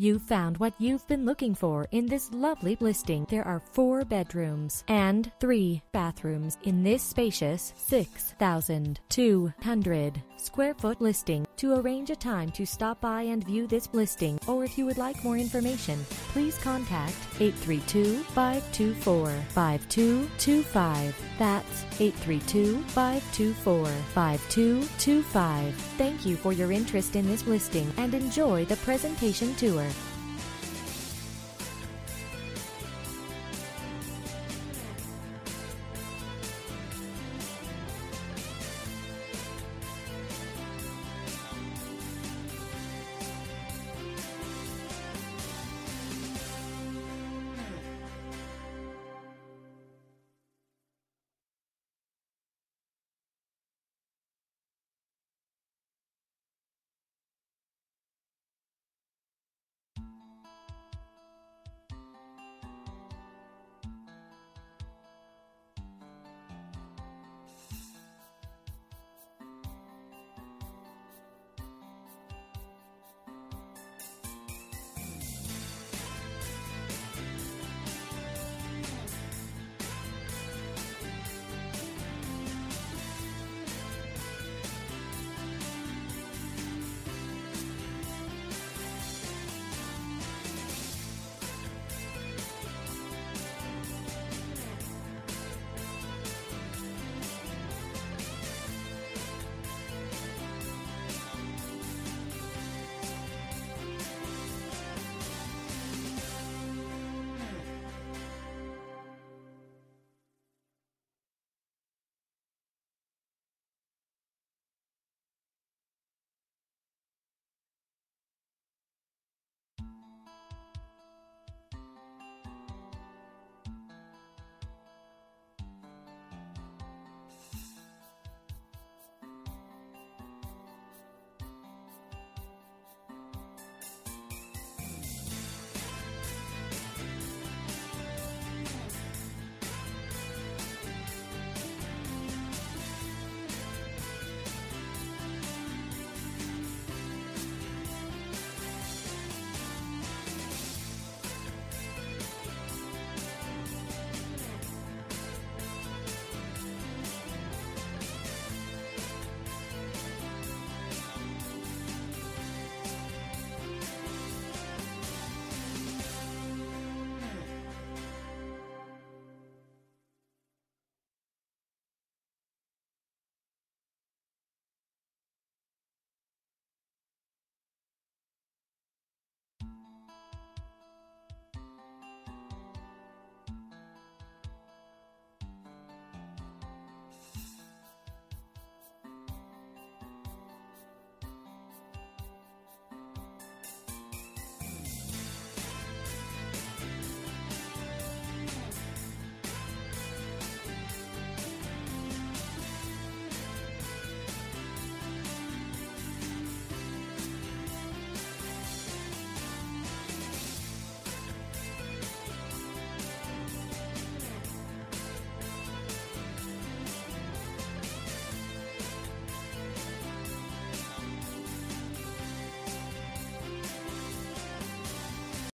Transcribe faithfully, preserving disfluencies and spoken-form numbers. You've found what you've been looking for in this lovely listing. There are four bedrooms and three bathrooms in this spacious six thousand two hundred square foot listing. To arrange a time to stop by and view this listing, or if you would like more information, please contact eight three two, five two four, five two two five. That's eight three two, five two four, five two two five. Thank you for your interest in this listing and enjoy the presentation tour.